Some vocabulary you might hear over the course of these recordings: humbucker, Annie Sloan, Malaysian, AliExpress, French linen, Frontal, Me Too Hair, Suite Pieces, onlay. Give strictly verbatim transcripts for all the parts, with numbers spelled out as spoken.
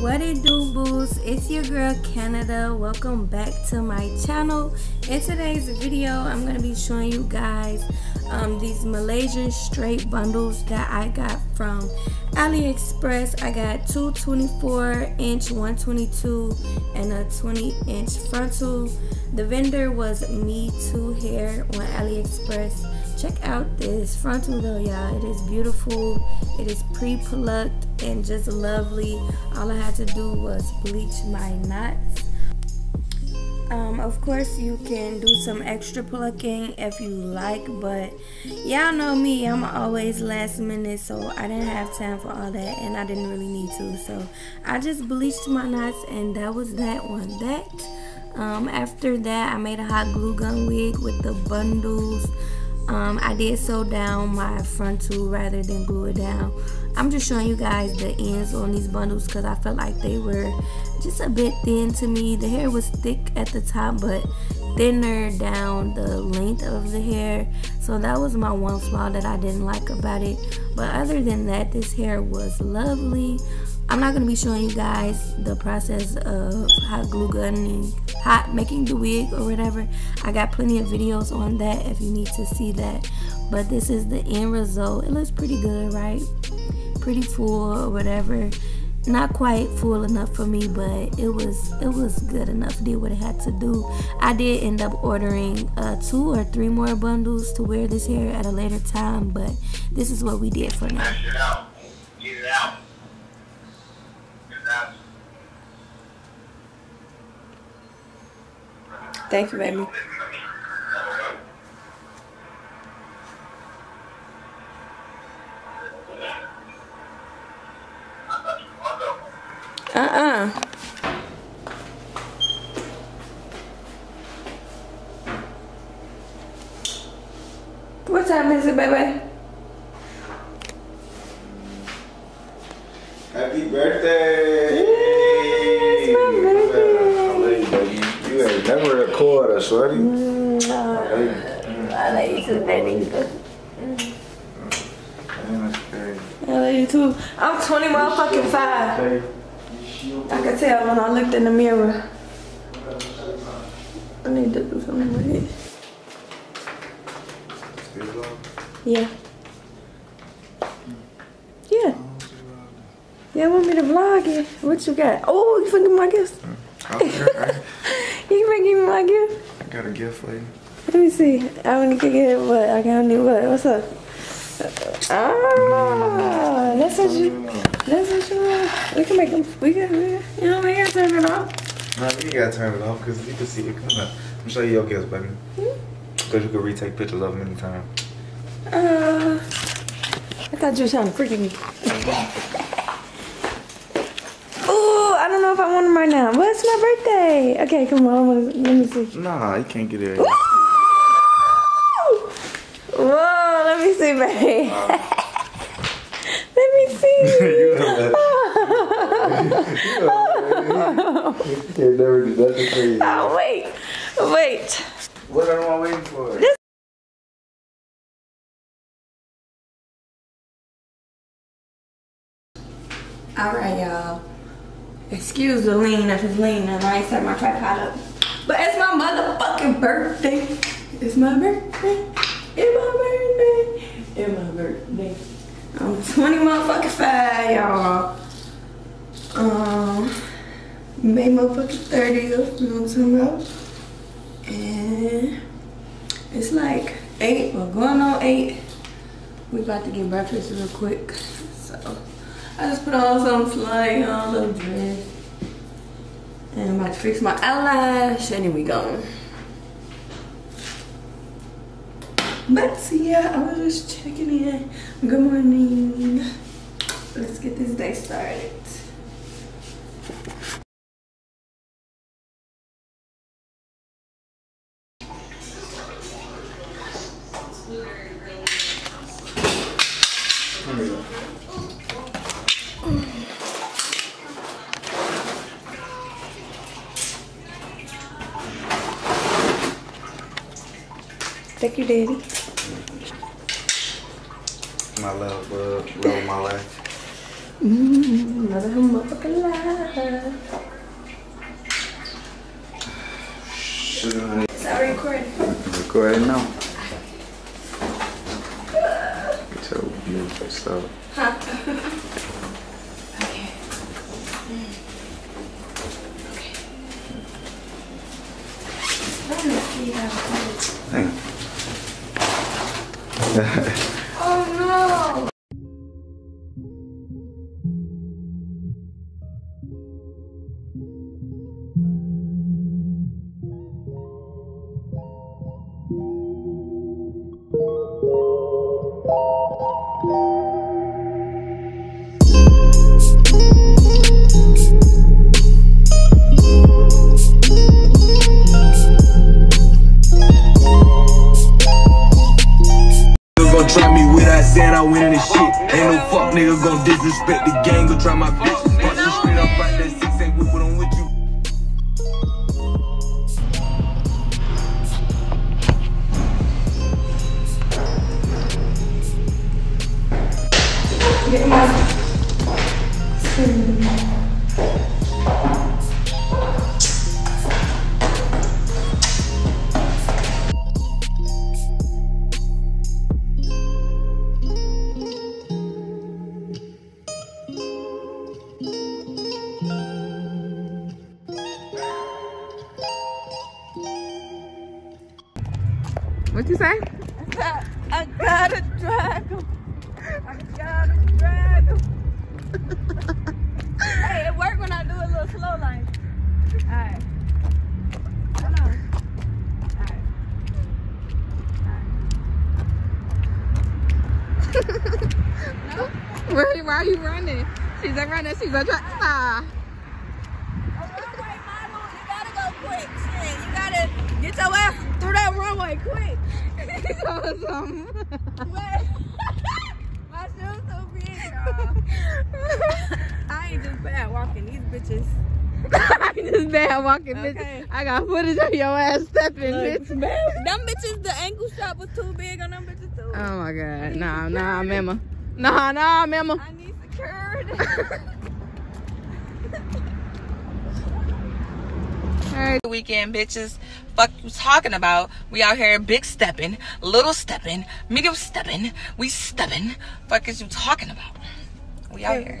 What it do, boos? It's your girl Canada. Welcome back to my channel. In today's video, I'm gonna be showing you guys um, these Malaysian straight bundles that I got from AliExpress. I got two twenty-four inch, one twenty-two, and a twenty inch frontal. The vendor was Me Too Hair on AliExpress. Check out this frontal though, y'all. It is beautiful. It is pre-plucked and just lovely. All I had to do was bleach my knots. Um, of course, you can do some extra plucking if you like, but y'all know me, I'm always last minute, so I didn't have time for all that, and I didn't really need to. So I just bleached my knots, and that was that on that. Um, after that, I made a hot glue gun wig with the bundles. Um, I did sew down my frontal rather than glue it down. I'm just showing you guys the ends on these bundles because I felt like they were just a bit thin to me. The hair was thick at the top but thinner down the length of the hair. So that was my one flaw that I didn't like about it. But other than that, this hair was lovely. I'm not going to be showing you guys the process of hot glue gunning. Hot making the wig or whatever. I got plenty of videos on that if you need to see that, but this is the end result. It looks pretty good, right? Pretty full or whatever. Not quite full enough for me, but it was it was good enough. Did what it had to do. I did end up ordering uh, two or three more bundles to wear this hair at a later time, but this is what we did for now. Get it out. Get it out. Get it out. Thank you, baby. Uh-uh. What time is it, baby? Happy birthday! Never record us, buddy. Mm, uh, I like you too, baby. Mm. I like you too. I'm twenty motherfucking five. I could tell when I looked in the mirror. I need to do something with it. Yeah. Yeah. Yeah, want me to vlog it? What you got? Oh, you finna give my gifts. You finna give me my gift? I got a gift for you. Let me see. I only could get what? I got only what? What's up? Ah, that's what you. That's what you want. We can make them. We got. You know, we gotta turn it off. Nah, you gotta turn it off because you can see it coming up. I'm showing you your gifts, baby. Because you can retake pictures of them anytime. Uh, I thought you were trying to freak me. I don't know if I want them right now. Well, it's my birthday. Okay, come on. Let me see. Nah, you can't get it. Woo! Whoa, let me see, babe. Uh, let me see. You know that. You can't never do nothing for you. Oh, wait. Wait. What am I waiting for? This All right, y'all. Excuse the lean, I just lean and I set my tripod up. But it's my motherfucking birthday. It's my birthday. It's my birthday. It's my birthday. I'm twenty motherfucking five, y'all. Um, May motherfucking thirtieth, you know what I'm talking about? And it's like eight, we're going on eight. We about to get breakfast real quick, so. I just put on some fly on a little dress. And I'm about to fix my eyelash and then we gone. But see, yeah, I was just checking in. Good morning. Let's get this day started. Thank you, Daddy. My love, love, love my life. Another humbucker. Should I? Is that recording? Recording now. It's so beautiful stuff. Huh? Okay. Mm. Okay. I'm lucky how it is. Thanks. Oh no! Nigga gon' disrespect the gang, gon' try my bitch. Watch the straight up right there, six ain't whippin' on with you. Get my What you say? I gotta drag him. I gotta drag him. Hey, it worked when I do a little slow like. Alright. Hold on. Alright. Alright. No? Where, why are you running? She's a runner, she's a drag. Ah. Get your ass through that runway, quick! It's awesome. My shoes so big, y'all. I ain't just bad walking these bitches. I ain't just bad walking, okay. Bitches. I got footage of your ass stepping, look, bitch. Them bitches, the ankle shot was too big on them bitches too. Oh my god. Nah, nah, mama. Nah, nah, mama. I need security. Weekend bitches, fuck you talking about? We out here big stepping, little stepping, medium stepping, we stepping. Fuck is you talking about? We out here.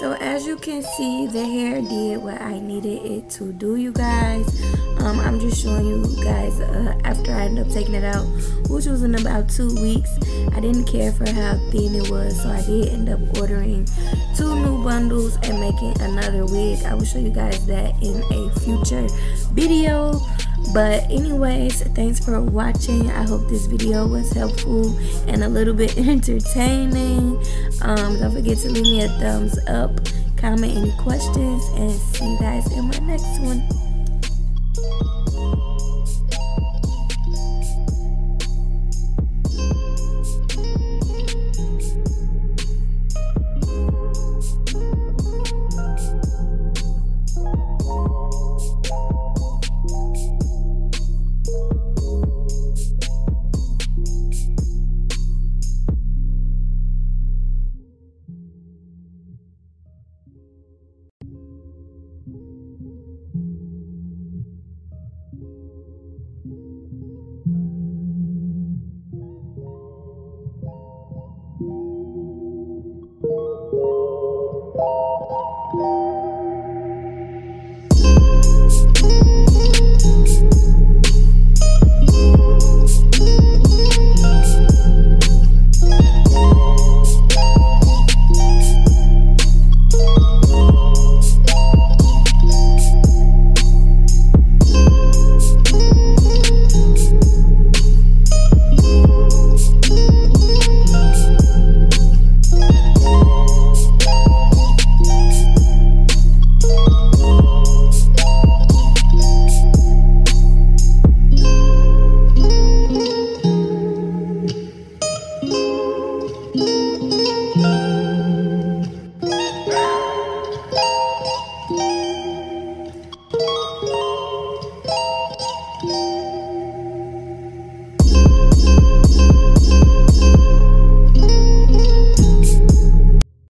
So as you can see, the hair did what I needed it to do, you guys. Um, I'm just showing you guys uh, after I ended up taking it out, which was in about two weeks. I didn't care for how thin it was, so I did end up ordering two new bundles and making another wig. I will show you guys that in a future video. But anyways, thanks for watching. I hope this video was helpful and a little bit entertaining. Um, don't forget to leave me a thumbs up, comment any questions, and see you guys in my next one.